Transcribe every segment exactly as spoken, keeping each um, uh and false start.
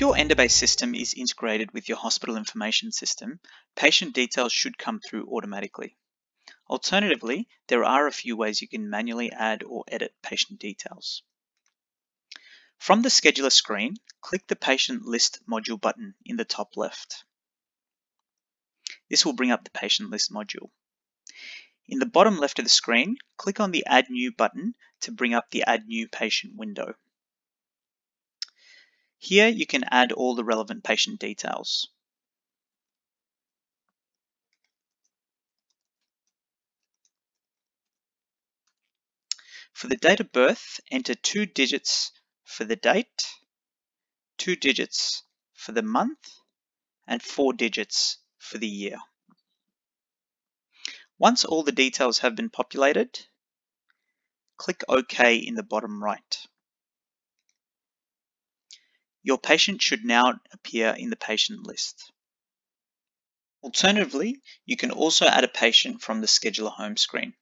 If your Endobase system is integrated with your hospital information system, patient details should come through automatically. Alternatively, there are a few ways you can manually add or edit patient details. From the scheduler screen, click the Patient List module button in the top left. This will bring up the Patient List module. In the bottom left of the screen, click on the Add New button to bring up the Add New Patient window. Here you can add all the relevant patient details. For the date of birth, enter two digits for the date, two digits for the month, and four digits for the year. Once all the details have been populated, click OK in the bottom right. Your patient should now appear in the patient list. Alternatively, you can also add a patient from the Scheduler Home screen.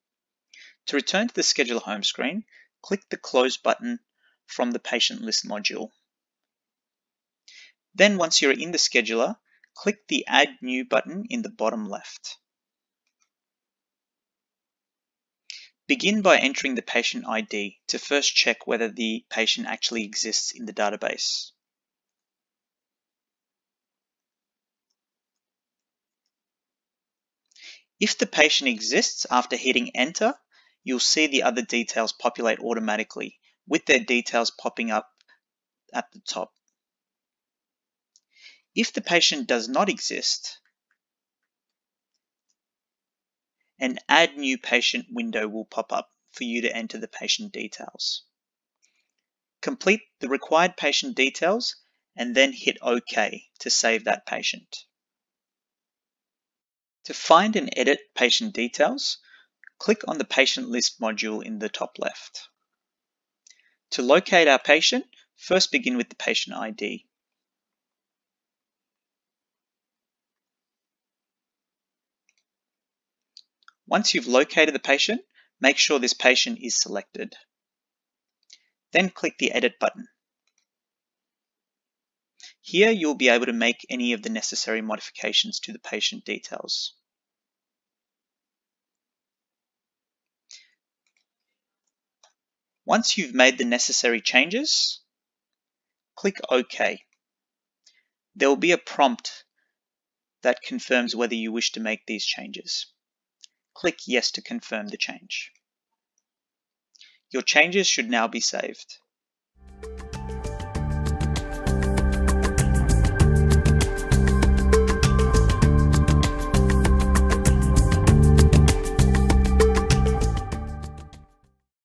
To return to the Scheduler Home screen, click the Close button from the Patient List module. Then once you're in the scheduler, click the Add New button in the bottom left. Begin by entering the patient I D to first check whether the patient actually exists in the database. If the patient exists, after hitting enter, you'll see the other details populate automatically, with their details popping up at the top. If the patient does not exist, an Add New Patient window will pop up for you to enter the patient details. Complete the required patient details and then hit OK to save that patient. To find and edit patient details, click on the Patient List module in the top left. To locate our patient, first begin with the patient I D. Once you've located the patient, make sure this patient is selected. Then click the Edit button. Here you'll be able to make any of the necessary modifications to the patient details. Once you've made the necessary changes, click OK. There will be a prompt that confirms whether you wish to make these changes. Click Yes to confirm the change. Your changes should now be saved.